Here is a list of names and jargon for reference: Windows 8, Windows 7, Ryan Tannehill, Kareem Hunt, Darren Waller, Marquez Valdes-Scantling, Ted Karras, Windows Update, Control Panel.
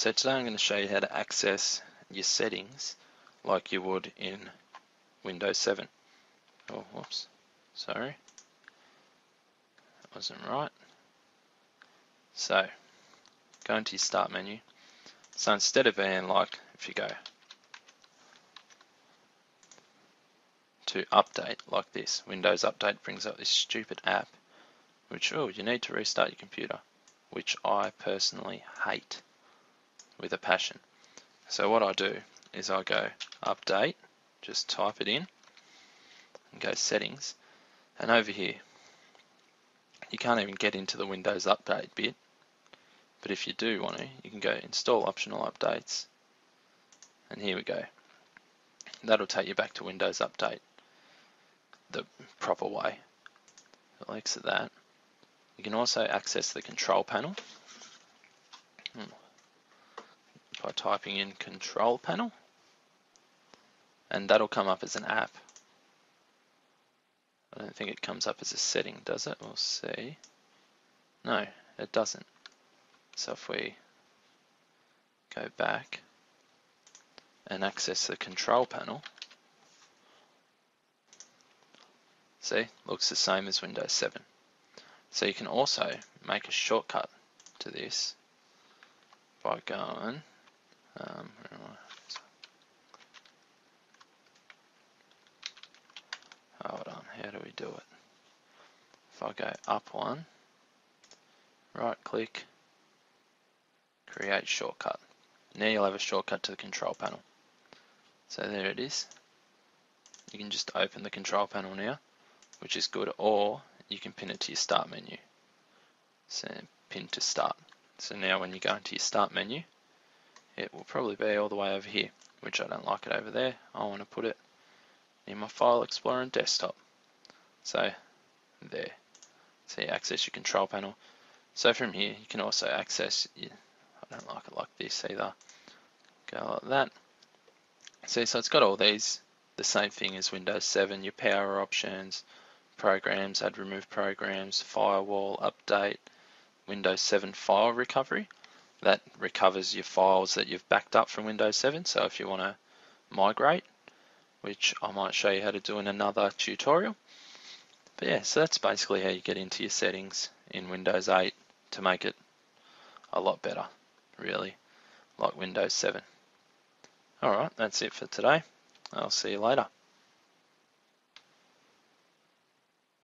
So today I'm going to show you how to access your settings like you would in Windows 7. Oh, whoops, sorry, that wasn't right. So go into your start menu. So instead of being like, if you go to update like this, Windows Update brings up this stupid app, which, oh, you need to restart your computer, which I personally hate with a passion. So what I do is I go update, just type it in, and go settings, and over here, you can't even get into the Windows Update bit, but if you do want to, you can go install optional updates, and here we go. That'll take you back to Windows Update the proper way. I'll exit that. You can also access the Control Panel by typing in Control Panel, and that'll come up as an app. I don't think it comes up as a setting, does it? We'll see. No, it doesn't. So if we go back and access the Control Panel, see, looks the same as Windows 7. So you can also make a shortcut to this by going, hold on, how do we do it? If I go up one, right click, create shortcut. Now you'll have a shortcut to the Control Panel. So there it is. You can just open the Control Panel now, which is good, or you can pin it to your start menu. So pin to start. So now when you go into your start menu, it will probably be all the way over here, which I don't like it over there. I want to put it in my File Explorer and Desktop. So there. So you access your Control Panel. So from here you can also access your, I don't like it like this either. Go like that. See, so it's got all these, the same thing as Windows 7, your power options, programs, add remove programs, firewall, update, Windows 7 file recovery. That recovers your files that you've backed up from Windows 7. So if you want to migrate, which I might show you how to do in another tutorial. But yeah, so that's basically how you get into your settings in Windows 8 to make it a lot better, really, like Windows 7. Alright, that's it for today. I'll see you later.